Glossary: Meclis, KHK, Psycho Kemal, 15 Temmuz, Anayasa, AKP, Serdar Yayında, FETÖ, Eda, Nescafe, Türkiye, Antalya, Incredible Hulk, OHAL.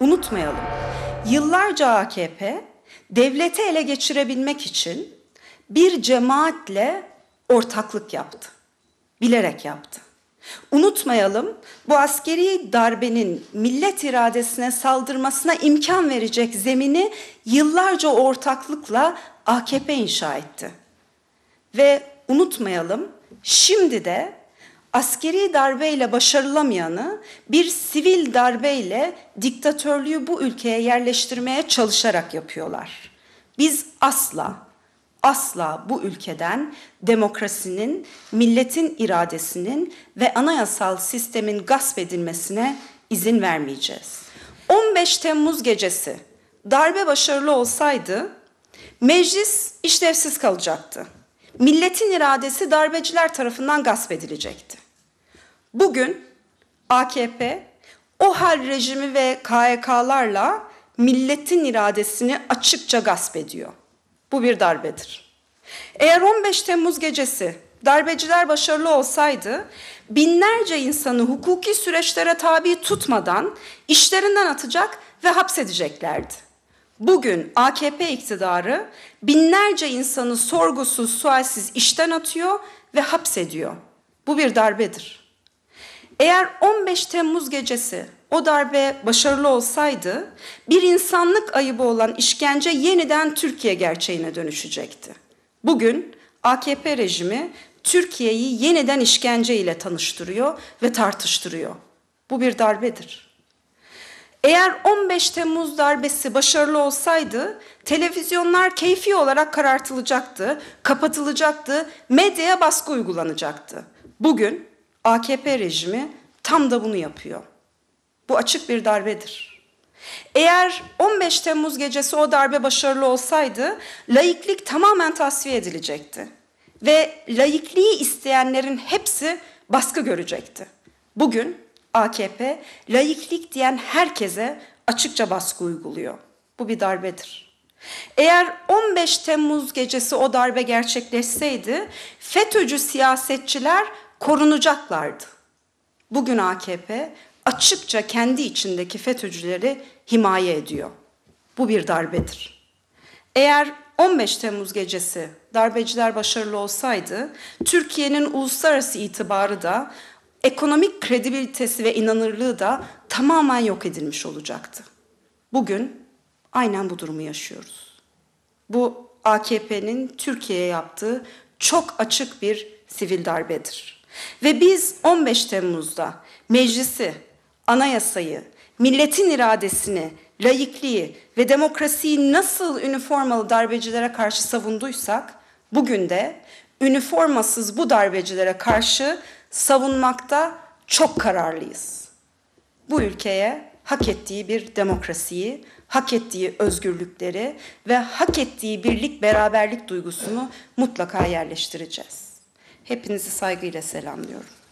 Unutmayalım, yıllarca AKP devleti ele geçirebilmek için bir cemaatle ortaklık yaptı. Bilerek yaptı. Unutmayalım, bu askeri darbenin millet iradesine saldırmasına imkan verecek zemini yıllarca ortaklıkla AKP inşa etti. Ve unutmayalım, şimdi de askeri darbeyle başarılamayanı bir sivil darbeyle diktatörlüğü bu ülkeye yerleştirmeye çalışarak yapıyorlar. Biz asla bu ülkeden demokrasinin, milletin iradesinin ve anayasal sistemin gasp edilmesine izin vermeyeceğiz. 15 Temmuz gecesi darbe başarılı olsaydı meclis işlevsiz kalacaktı. Milletin iradesi darbeciler tarafından gasp edilecekti. Bugün AKP, OHAL rejimi ve KHK'larla milletin iradesini açıkça gasp ediyor. Bu bir darbedir. Eğer 15 Temmuz gecesi darbeciler başarılı olsaydı, binlerce insanı hukuki süreçlere tabi tutmadan işlerinden atacak ve hapsedeceklerdi. Bugün AKP iktidarı binlerce insanı sorgusuz, sualsiz işten atıyor ve hapsediyor. Bu bir darbedir. Eğer 15 Temmuz gecesi o darbe başarılı olsaydı, bir insanlık ayıbı olan işkence yeniden Türkiye gerçeğine dönüşecekti. Bugün AKP rejimi Türkiye'yi yeniden işkence ile tanıştırıyor ve tartıştırıyor. Bu bir darbedir. Eğer 15 Temmuz darbesi başarılı olsaydı, televizyonlar keyfi olarak karartılacaktı, kapatılacaktı, medyaya baskı uygulanacaktı. Bugün AKP rejimi tam da bunu yapıyor. Bu açık bir darbedir. Eğer 15 Temmuz gecesi o darbe başarılı olsaydı, laiklik tamamen tasfiye edilecekti. Ve laikliği isteyenlerin hepsi baskı görecekti. Bugün AKP, laiklik diyen herkese açıkça baskı uyguluyor. Bu bir darbedir. Eğer 15 Temmuz gecesi o darbe gerçekleşseydi, FETÖ'cü siyasetçiler korunacaklardı. Bugün AKP açıkça kendi içindeki FETÖ'cüleri himaye ediyor. Bu bir darbedir. Eğer 15 Temmuz gecesi darbeciler başarılı olsaydı, Türkiye'nin uluslararası itibarı da, ekonomik kredibilitesi ve inanırlığı da tamamen yok edilmiş olacaktı. Bugün aynen bu durumu yaşıyoruz. Bu AKP'nin Türkiye'ye yaptığı çok açık bir sivil darbedir. Ve biz 15 Temmuz'da meclisi, anayasayı, milletin iradesini, laikliği ve demokrasiyi nasıl üniformalı darbecilere karşı savunduysak, bugün de üniformasız bu darbecilere karşı savunmakta çok kararlıyız. Bu ülkeye hak ettiği bir demokrasiyi, hak ettiği özgürlükleri ve hak ettiği birlik beraberlik duygusunu mutlaka yerleştireceğiz. Hepinizi saygıyla selamlıyorum.